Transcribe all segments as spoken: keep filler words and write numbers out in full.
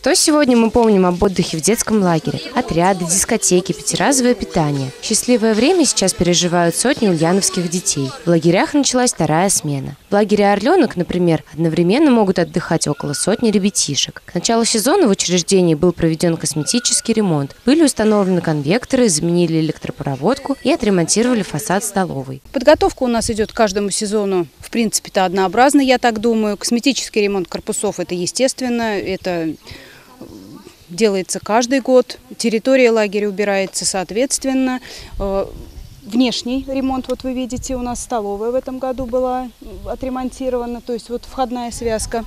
Что сегодня мы помним об отдыхе в детском лагере? Отряды, дискотеки, пятиразовое питание. Счастливое время сейчас переживают сотни ульяновских детей. В лагерях началась вторая смена. В лагере «Орленок», например, одновременно могут отдыхать около сотни ребятишек. К началу сезона в учреждении был проведен косметический ремонт. Были установлены конвекторы, заменили электропроводку и отремонтировали фасад столовой. Подготовка у нас идет к каждому сезону, в принципе-то, однообразно, я так думаю. Косметический ремонт корпусов – это естественно, это делается каждый год. Территория лагеря убирается соответственно. Внешний ремонт, вот вы видите, у нас столовая в этом году была отремонтирована, то есть вот входная связка.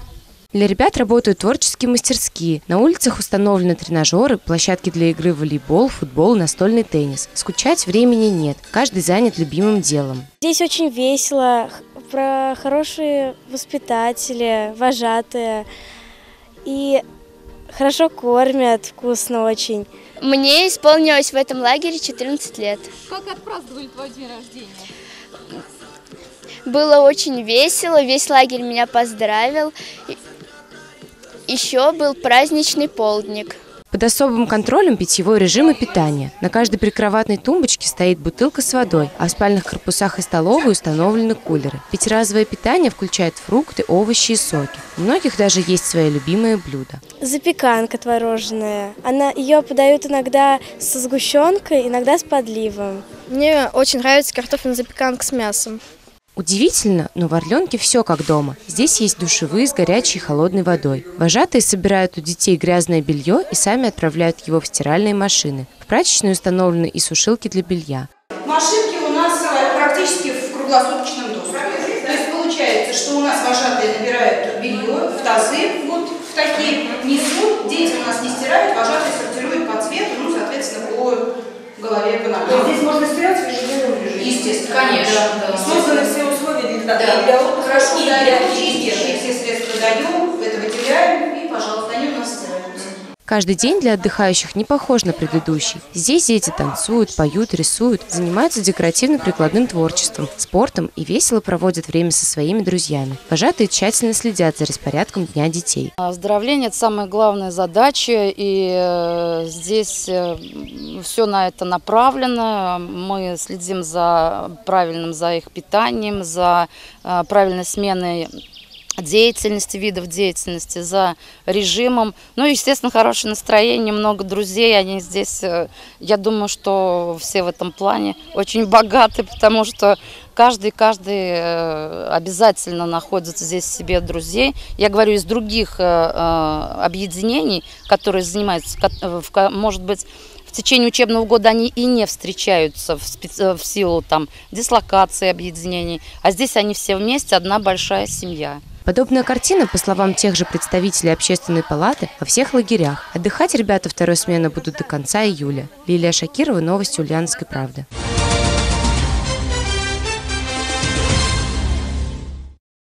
Для ребят работают творческие мастерские. На улицах установлены тренажеры, площадки для игры в волейбол, футбол, настольный теннис. Скучать времени нет, каждый занят любимым делом. Здесь очень весело, про хорошие воспитатели, вожатые, и хорошо кормят, вкусно очень. Мне исполнилось в этом лагере четырнадцать лет. Как отпраздновали твой день рождения? Было очень весело, весь лагерь меня поздравил. Еще был праздничный полдник. Под особым контролем питьевой режим и питание. На каждой прикроватной тумбочке стоит бутылка с водой, а в спальных корпусах и столовой установлены кулеры. Пятиразовое питание включает фрукты, овощи и соки. У многих даже есть свои любимые блюда. Запеканка творожная. Она, ее подают иногда со сгущенкой, иногда с подливом. Мне очень нравится картофельная запеканка с мясом. Удивительно, но в Орленке все как дома. Здесь есть душевые с горячей и холодной водой. Вожатые собирают у детей грязное белье и сами отправляют его в стиральные машины. В прачечной установлены и сушилки для белья. Машинки у нас практически в круглосуточном доступе. То есть получается, что у нас вожатые набирают белье в тазы, вот в такие, несут, дети у нас не стирают, вожатые сортируют по цвету, ну, соответственно, по голове, по ногам. Здесь можно стирать в режиме режиме. Естественно, конечно. Да, да. Созданы все условия для, да. для отдыха. Хорошо, и да, и чистишь, все средства даем, это выделяем и, пожалуйста, они у нас стираются. Каждый день для отдыхающих не похож на предыдущий. Здесь дети танцуют, поют, рисуют, занимаются декоративно-прикладным творчеством, спортом и весело проводят время со своими друзьями. Вожатые тщательно следят за распорядком дня детей. Оздоровление – это самая главная задача, и здесь все на это направлено. Мы следим за правильным, за их питанием, за правильной сменой деятельности, видов деятельности, за режимом. Ну, естественно, хорошее настроение, много друзей. Они здесь, я думаю, что все в этом плане очень богаты, потому что каждый-каждый обязательно находится здесь себе друзей. Я говорю, из других объединений, которые занимаются, может быть, в течение учебного года они и не встречаются в, специ... в силу там, дислокации объединений, а здесь они все вместе, одна большая семья. Подобная картина, по словам тех же представителей Общественной палаты, во всех лагерях. Отдыхать ребята второй смены будут до конца июля. Лилия Шакирова, новости Ульяновской правды.